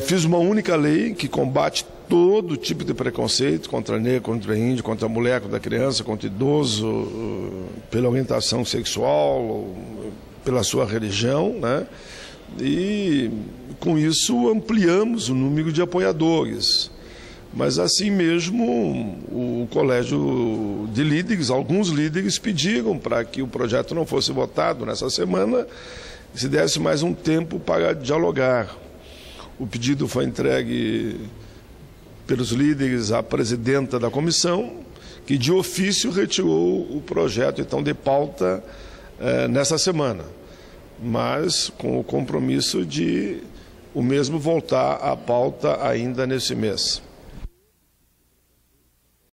Fiz uma única lei que combate todo tipo de preconceito contra negro, contra índio, contra mulher, contra criança, contra idoso, pela orientação sexual, pela sua religião, né? E com isso ampliamos o número de apoiadores. Mas assim mesmo o colégio de líderes, alguns líderes pediram para que o projeto não fosse votado nessa semana, se desse mais um tempo para dialogar. O pedido foi entregue pelos líderes à presidenta da comissão, que de ofício retirou o projeto então de pauta nessa semana, mas com o compromisso de o mesmo voltar à pauta ainda nesse mês.